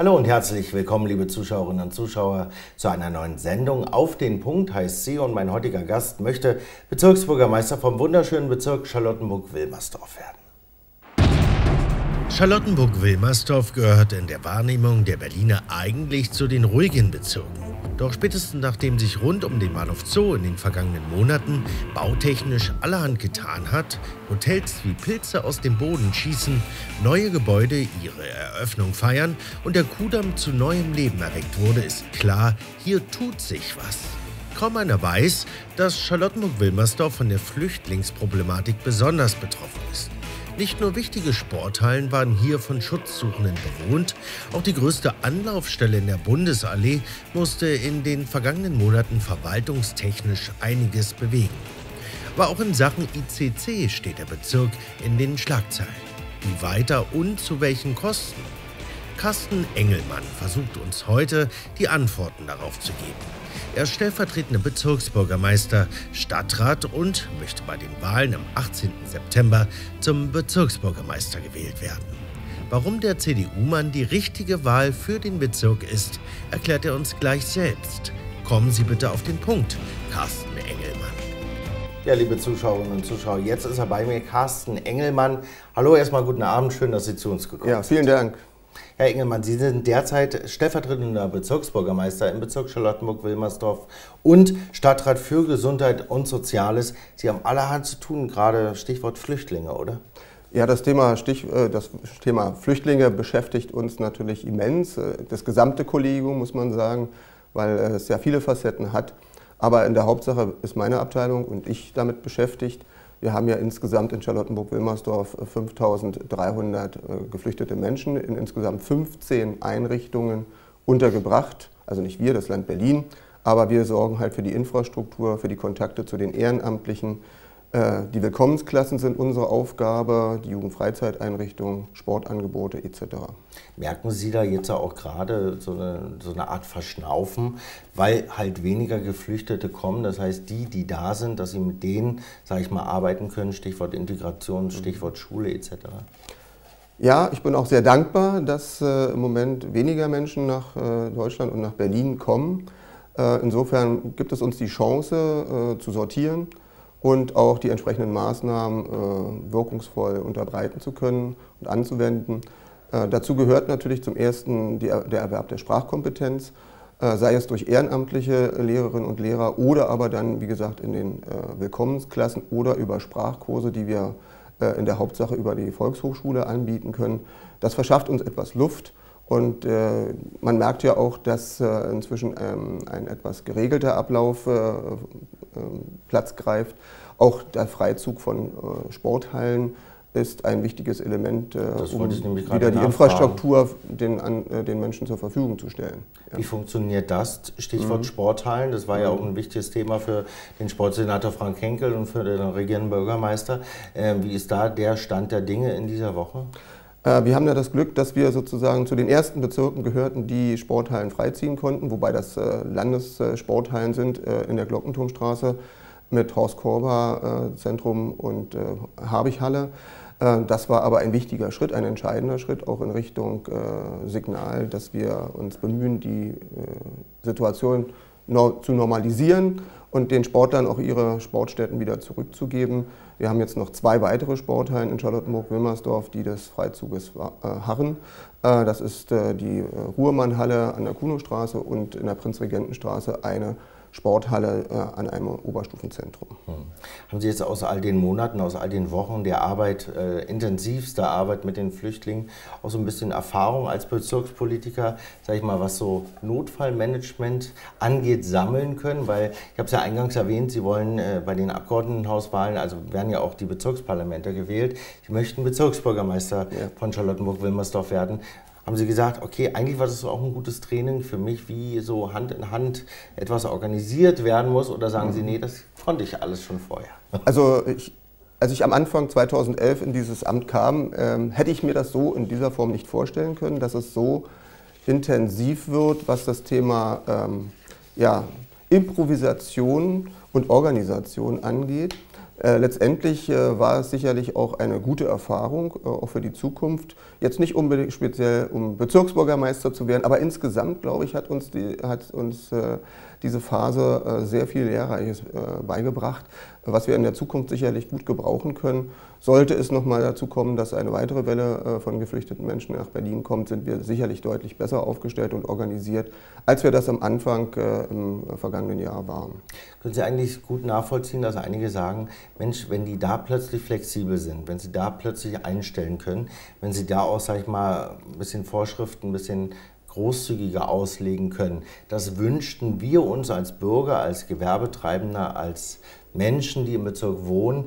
Hallo und herzlich willkommen, liebe Zuschauerinnen und Zuschauer, zu einer neuen Sendung. Auf den Punkt heißt sie und mein heutiger Gast möchte Bezirksbürgermeister vom wunderschönen Bezirk Charlottenburg-Wilmersdorf werden. Charlottenburg-Wilmersdorf gehört in der Wahrnehmung der Berliner eigentlich zu den ruhigen Bezirken. Doch spätestens nachdem sich rund um den Bahnhof Zoo in den vergangenen Monaten bautechnisch allerhand getan hat, Hotels wie Pilze aus dem Boden schießen, neue Gebäude ihre Eröffnung feiern und der Kudamm zu neuem Leben erweckt wurde, ist klar, hier tut sich was. Kaum einer weiß, dass Charlottenburg-Wilmersdorf von der Flüchtlingsproblematik besonders betroffen ist. Nicht nur wichtige Sporthallen waren hier von Schutzsuchenden bewohnt, auch die größte Anlaufstelle in der Bundesallee musste in den vergangenen Monaten verwaltungstechnisch einiges bewegen. Aber auch in Sachen ICC steht der Bezirk in den Schlagzeilen. Wie weiter und zu welchen Kosten? Carsten Engelmann versucht uns heute, die Antworten darauf zu geben. Er ist stellvertretender Bezirksbürgermeister, Stadtrat und möchte bei den Wahlen am 18. September zum Bezirksbürgermeister gewählt werden. Warum der CDU-Mann die richtige Wahl für den Bezirk ist, erklärt er uns gleich selbst. Kommen Sie bitte auf den Punkt, Carsten Engelmann. Ja, liebe Zuschauerinnen und Zuschauer, jetzt ist er bei mir, Carsten Engelmann. Hallo, erstmal guten Abend, schön, dass Sie zu uns gekommen sind. Ja, vielen Dank. Herr Engelmann, Sie sind derzeit stellvertretender Bezirksbürgermeister im Bezirk Charlottenburg-Wilmersdorf und Stadtrat für Gesundheit und Soziales. Sie haben allerhand zu tun, gerade Stichwort Flüchtlinge, oder? Ja, das Thema Flüchtlinge beschäftigt uns natürlich immens. Das gesamte Kollegium, muss man sagen, weil es sehr viele Facetten hat. Aber in der Hauptsache ist meine Abteilung und ich damit beschäftigt. Wir haben ja insgesamt in Charlottenburg-Wilmersdorf 5.300 geflüchtete Menschen in insgesamt 15 Einrichtungen untergebracht. Also nicht wir, das Land Berlin, aber wir sorgen halt für die Infrastruktur, für die Kontakte zu den Ehrenamtlichen. Die Willkommensklassen sind unsere Aufgabe, die Jugendfreizeiteinrichtungen, Sportangebote etc. Merken Sie da jetzt auch gerade so eine Art Verschnaufen, weil halt weniger Geflüchtete kommen? Das heißt, die da sind, dass Sie mit denen, sage ich mal, arbeiten können, Stichwort Integration, Stichwort Schule etc.? Ja, ich bin auch sehr dankbar, dass im Moment weniger Menschen nach Deutschland und nach Berlin kommen. Insofern gibt es uns die Chance zu sortieren und auch die entsprechenden Maßnahmen wirkungsvoll unterbreiten zu können und anzuwenden. Dazu gehört natürlich zum Ersten der Erwerb der Sprachkompetenz, sei es durch ehrenamtliche Lehrerinnen und Lehrer oder aber dann, wie gesagt, in den Willkommensklassen oder über Sprachkurse, die wir in der Hauptsache über die Volkshochschule anbieten können. Das verschafft uns etwas Luft. Und man merkt ja auch, dass inzwischen ein etwas geregelter Ablauf Platz greift. Auch der Freizug von Sporthallen ist ein wichtiges Element, um wieder die Infrastruktur den Menschen zur Verfügung zu stellen. Ja. Wie funktioniert das? Stichwort Sporthallen, das war ja auch ein wichtiges Thema für den Sportsenator Frank Henkel und für den Regierenden Bürgermeister. Wie ist da der Stand der Dinge in dieser Woche? Wir haben ja das Glück, dass wir sozusagen zu den ersten Bezirken gehörten, die Sporthallen freiziehen konnten, wobei das Landessporthallen sind in der Glockenturmstraße mit Horst Korber Zentrum und Habichhalle. Das war aber ein wichtiger Schritt, ein entscheidender Schritt, auch in Richtung Signal, dass wir uns bemühen, die Situation zu normalisieren und den Sportlern auch ihre Sportstätten wieder zurückzugeben. Wir haben jetzt noch 2 weitere Sporthallen in Charlottenburg-Wilmersdorf, die des Freizuges harren. Das ist die Ruhrmannhalle an der Kunowstraße und in der Prinzregentenstraße eine Sporthalle an einem Oberstufenzentrum. Haben Sie jetzt aus all den Monaten, aus all den Wochen der Arbeit, intensivster Arbeit mit den Flüchtlingen, auch so ein bisschen Erfahrung als Bezirkspolitiker, sage ich mal, was so Notfallmanagement angeht, sammeln können? Weil, ich habe es ja eingangs erwähnt, Sie wollen bei den Abgeordnetenhauswahlen, also werden ja auch die Bezirksparlamente gewählt, Sie möchten Bezirksbürgermeister von Charlottenburg-Wilmersdorf werden. Haben Sie gesagt, okay, eigentlich war das auch ein gutes Training für mich, wie so Hand in Hand etwas organisiert werden muss? Oder sagen Sie, nee, das konnte ich alles schon vorher? Also als ich am Anfang 2011 in dieses Amt kam, hätte ich mir das so in dieser Form nicht vorstellen können, dass es so intensiv wird, was das Thema Improvisation und Organisation angeht. Letztendlich war es sicherlich auch eine gute Erfahrung, auch für die Zukunft. Jetzt nicht unbedingt speziell, um Bezirksbürgermeister zu werden, aber insgesamt, glaube ich, hat uns diese Phase sehr viel Lehrreiches beigebracht, was wir in der Zukunft sicherlich gut gebrauchen können. Sollte es nochmal dazu kommen, dass eine weitere Welle von geflüchteten Menschen nach Berlin kommt, sind wir sicherlich deutlich besser aufgestellt und organisiert, als wir das am Anfang im vergangenen Jahr waren. Können Sie eigentlich gut nachvollziehen, dass einige sagen, Mensch, wenn die da plötzlich flexibel sind, wenn sie da plötzlich einstellen können, wenn sie da auch, sag ich mal, ein bisschen Vorschriften, ein bisschen großzügiger auslegen können. Das wünschten wir uns als Bürger, als Gewerbetreibender, als Menschen, die im Bezirk wohnen,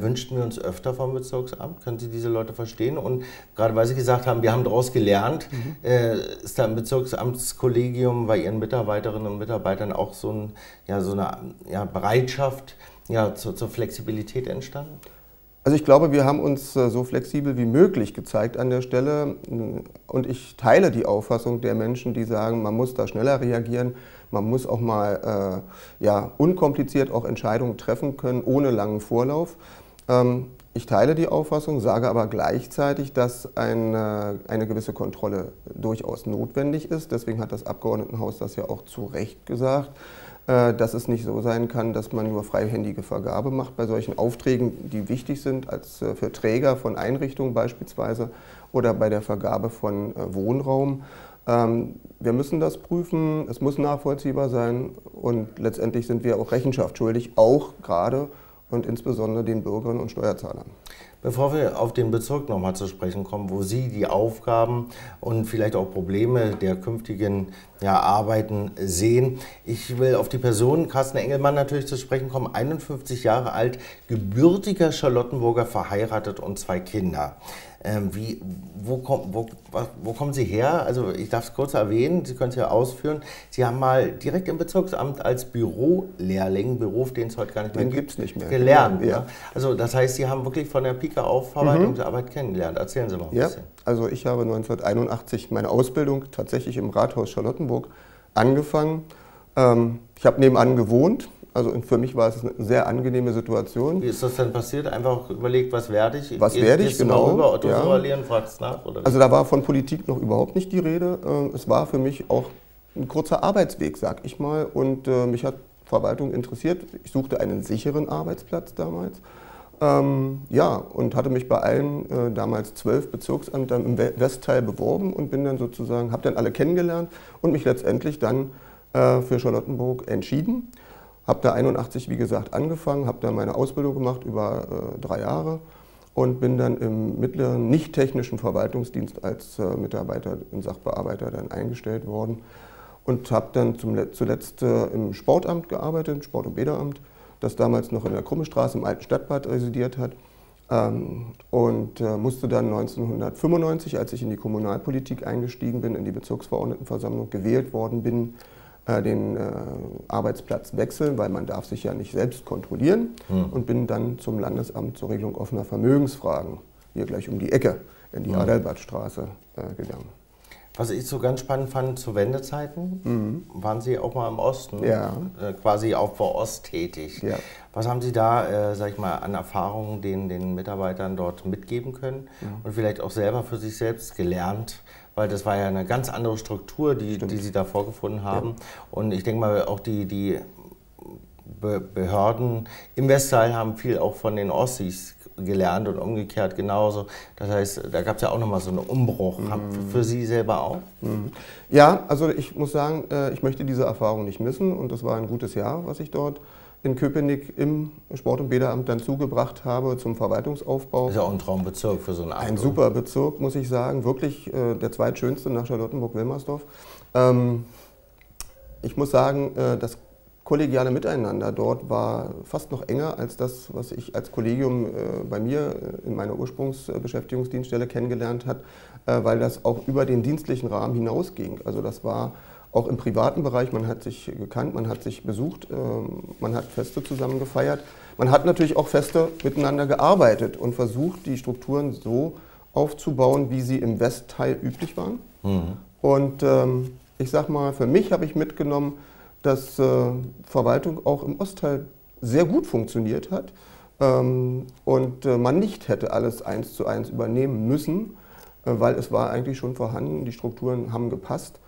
wünschten wir uns öfter vom Bezirksamt. Können Sie diese Leute verstehen? Und gerade weil Sie gesagt haben, wir haben daraus gelernt, ist da im Bezirksamtskollegium bei Ihren Mitarbeiterinnen und Mitarbeitern auch so, eine Bereitschaft zur Flexibilität entstanden? Also ich glaube, wir haben uns so flexibel wie möglich gezeigt an der Stelle und ich teile die Auffassung der Menschen, die sagen, man muss da schneller reagieren, man muss auch mal unkompliziert auch Entscheidungen treffen können, ohne langen Vorlauf. Ich teile die Auffassung, sage aber gleichzeitig, dass eine gewisse Kontrolle durchaus notwendig ist. Deswegen hat das Abgeordnetenhaus das ja auch zu Recht gesagt, dass es nicht so sein kann, dass man nur freihändige Vergabe macht bei solchen Aufträgen, die wichtig sind als für Träger von Einrichtungen beispielsweise oder bei der Vergabe von Wohnraum. Wir müssen das prüfen, es muss nachvollziehbar sein und letztendlich sind wir auch Rechenschaft schuldig, auch gerade und insbesondere den Bürgerinnen und Steuerzahlern. Bevor wir auf den Bezirk nochmal zu sprechen kommen, wo Sie die Aufgaben und vielleicht auch Probleme der künftigen Arbeiten sehen. Ich will auf die Person Carsten Engelmann natürlich zu sprechen kommen, 51 Jahre alt, gebürtiger Charlottenburger, verheiratet und 2 Kinder. Wo kommen Sie her? Also ich darf es kurz erwähnen, Sie können es ja ausführen. Sie haben mal direkt im Bezirksamt als Bürolehrling, Beruf, den es heute gar nicht mehr gibt, gelernt. Ja. Also das heißt, Sie haben wirklich von der Pike auf Verwaltungsarbeit kennengelernt. Erzählen Sie mal ein bisschen. Also ich habe 1981 meine Ausbildung tatsächlich im Rathaus Charlottenburg angefangen. Ich habe nebenan gewohnt. Also für mich war es eine sehr angenehme Situation. Wie ist das denn passiert? Einfach überlegt, was werde ich? Was werde ich, genau. Mal rüber, ja. Lehren, fragst nach, oder? Also da war von Politik noch überhaupt nicht die Rede. Es war für mich auch ein kurzer Arbeitsweg, sag ich mal. Und mich hat Verwaltung interessiert. Ich suchte einen sicheren Arbeitsplatz damals. Und hatte mich bei allen damals 12 Bezirksämtern im Westteil beworben und bin dann sozusagen, habe dann alle kennengelernt und mich letztendlich dann für Charlottenburg entschieden. Habe da 81, wie gesagt, angefangen, habe da meine Ausbildung gemacht über 3 Jahre und bin dann im mittleren, nicht technischen Verwaltungsdienst als Mitarbeiter und Sachbearbeiter dann eingestellt worden und habe dann zuletzt im Sportamt gearbeitet, im Sport- und Bäderamt, das damals noch in der Krummestraße im alten Stadtbad residiert hat und musste dann 1995, als ich in die Kommunalpolitik eingestiegen bin, in die Bezirksverordnetenversammlung gewählt worden bin, den Arbeitsplatz wechseln, weil man darf sich ja nicht selbst kontrollieren und bin dann zum Landesamt zur Regelung offener Vermögensfragen hier gleich um die Ecke in die Adalbertstraße gegangen. Was ich so ganz spannend fand, zu Wendezeiten waren Sie auch mal im Osten, quasi auch vor Ost tätig. Ja. Was haben Sie da, sag ich mal, an Erfahrungen den Mitarbeitern dort mitgeben können und vielleicht auch selber für sich selbst gelernt? Weil das war ja eine ganz andere Struktur, die Sie da vorgefunden haben. Ja. Und ich denke mal, auch die Behörden im Westteil haben viel auch von den Ossis gelernt und umgekehrt genauso. Das heißt, da gab es ja auch nochmal so einen Umbruch. Für Sie selber auch? Ja, also ich muss sagen, ich möchte diese Erfahrung nicht missen. Und das war ein gutes Jahr, was ich dort in Köpenick im Sport- und Bäderamt dann zugebracht habe zum Verwaltungsaufbau. Das ist ja auch ein Traumbezirk für so einen Amt. Ein super Bezirk, muss ich sagen. Wirklich der zweitschönste nach Charlottenburg-Wilmersdorf. Ich muss sagen, das kollegiale Miteinander dort war fast noch enger als das, was ich als Kollegium bei mir in meiner Ursprungsbeschäftigungsdienststelle kennengelernt habe, weil das auch über den dienstlichen Rahmen hinausging. Also das war auch im privaten Bereich, man hat sich gekannt, man hat sich besucht, man hat Feste zusammen gefeiert. Man hat natürlich auch Feste miteinander gearbeitet und versucht, die Strukturen so aufzubauen, wie sie im Westteil üblich waren. Und ich sag mal, für mich habe ich mitgenommen, dass Verwaltung auch im Ostteil sehr gut funktioniert hat. und man nicht hätte alles 1:1 übernehmen müssen, weil es war eigentlich schon vorhanden, die Strukturen haben gepasst.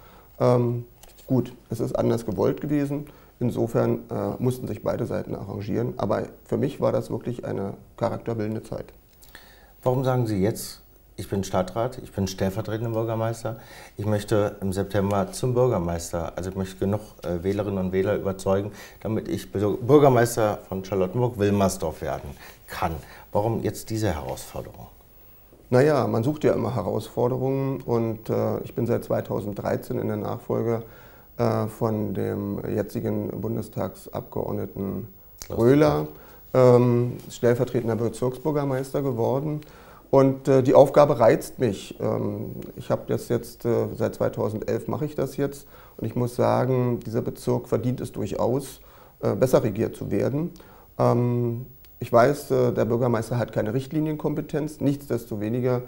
Gut, es ist anders gewollt gewesen, insofern mussten sich beide Seiten arrangieren, aber für mich war das wirklich eine charakterbildende Zeit. Warum sagen Sie jetzt, ich bin Stadtrat, ich bin stellvertretender Bürgermeister, ich möchte im September zum Bürgermeister, also ich möchte genug Wählerinnen und Wähler überzeugen, damit ich Bürgermeister von Charlottenburg-Wilmersdorf werden kann. Warum jetzt diese Herausforderung? Naja, man sucht ja immer Herausforderungen und ich bin seit 2013 in der Nachfolge von dem jetzigen Bundestagsabgeordneten Röhler, stellvertretender Bezirksbürgermeister geworden. Und die Aufgabe reizt mich. Ich habe das jetzt, seit 2011 mache ich das jetzt. Und ich muss sagen, dieser Bezirk verdient es durchaus, besser regiert zu werden. Ich weiß, der Bürgermeister hat keine Richtlinienkompetenz. Nichtsdestoweniger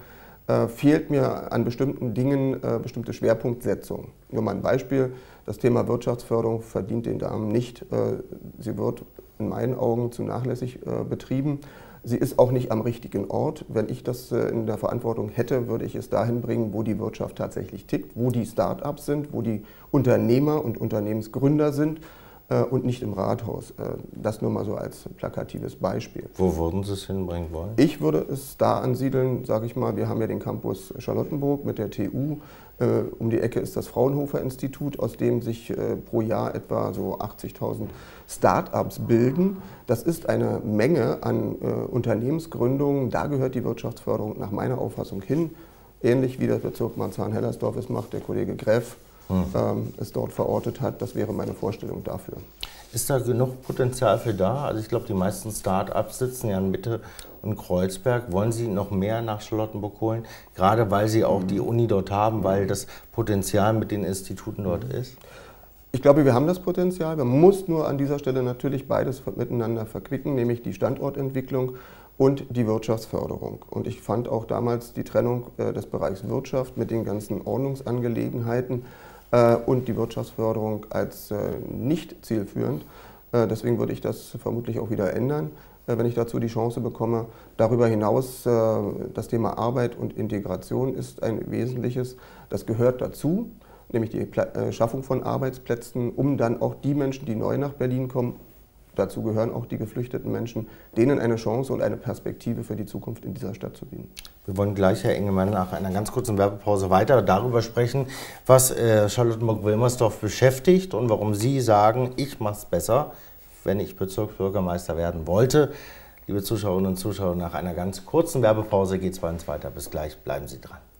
fehlt mir an bestimmten Dingen bestimmte Schwerpunktsetzung. Nur mal ein Beispiel, das Thema Wirtschaftsförderung verdient den Damen nicht. Sie wird in meinen Augen zu nachlässig betrieben. Sie ist auch nicht am richtigen Ort. Wenn ich das in der Verantwortung hätte, würde ich es dahin bringen, wo die Wirtschaft tatsächlich tickt, wo die Start-ups sind, wo die Unternehmer und Unternehmensgründer sind und nicht im Rathaus. Das nur mal so als plakatives Beispiel. Wo würden Sie es hinbringen wollen? Ich würde es da ansiedeln, sage ich mal, wir haben ja den Campus Charlottenburg mit der TU. Um die Ecke ist das Fraunhofer-Institut, aus dem sich pro Jahr etwa so 80.000 Start-ups bilden. Das ist eine Menge an Unternehmensgründungen. Da gehört die Wirtschaftsförderung nach meiner Auffassung hin. Ähnlich wie der Bezirk Marzahn-Hellersdorf es macht, der Kollege Greff es dort verortet hat. Das wäre meine Vorstellung dafür. Ist da genug Potenzial für da? Also ich glaube, die meisten Start-ups sitzen ja in Mitte und Kreuzberg. Wollen Sie noch mehr nach Charlottenburg holen? Gerade weil Sie auch die Uni dort haben, weil das Potenzial mit den Instituten dort ist? Ich glaube, wir haben das Potenzial. Man muss nur an dieser Stelle natürlich beides miteinander verquicken, nämlich die Standortentwicklung und die Wirtschaftsförderung. Und ich fand auch damals die Trennung des Bereichs Wirtschaft mit den ganzen Ordnungsangelegenheiten und die Wirtschaftsförderung als nicht zielführend. Deswegen würde ich das vermutlich auch wieder ändern, wenn ich dazu die Chance bekomme. Darüber hinaus, das Thema Arbeit und Integration ist ein wesentliches, das gehört dazu, nämlich die Schaffung von Arbeitsplätzen, um dann auch die Menschen, die neu nach Berlin kommen, dazu gehören auch die geflüchteten Menschen, denen eine Chance und eine Perspektive für die Zukunft in dieser Stadt zu bieten. Wir wollen gleich, Herr Engelmann, nach einer ganz kurzen Werbepause weiter darüber sprechen, was Charlottenburg-Wilmersdorf beschäftigt und warum Sie sagen, ich mache es besser, wenn ich Bezirksbürgermeister werden wollte. Liebe Zuschauerinnen und Zuschauer, nach einer ganz kurzen Werbepause geht es bei uns weiter. Bis gleich, bleiben Sie dran.